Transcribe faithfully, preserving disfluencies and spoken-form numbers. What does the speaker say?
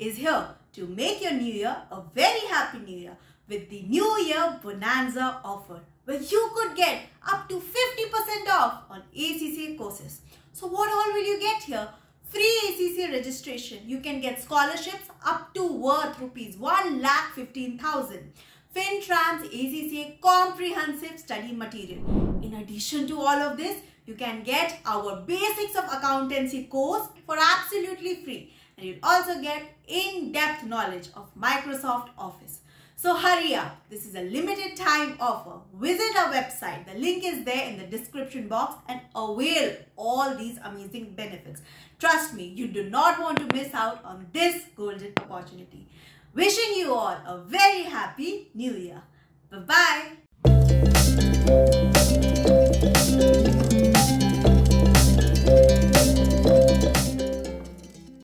is here to make your new year a very happy new year with the new year bonanza offer, where you could get up to fifty percent off on A C C A courses. So what all will you get here? Free A C C A registration. You can get scholarships up to worth rupees one lakh fifteen thousand. FinTram's A C C A comprehensive study material. In addition to all of this, you can get our Basics of Accountancy course for absolutely free. And you'll also get in-depth knowledge of Microsoft Office. So hurry up. This is a limited time offer. Visit our website. The link is there in the description box and avail all these amazing benefits. Trust me, you do not want to miss out on this golden opportunity. Wishing you all a very happy new year. Bye-bye.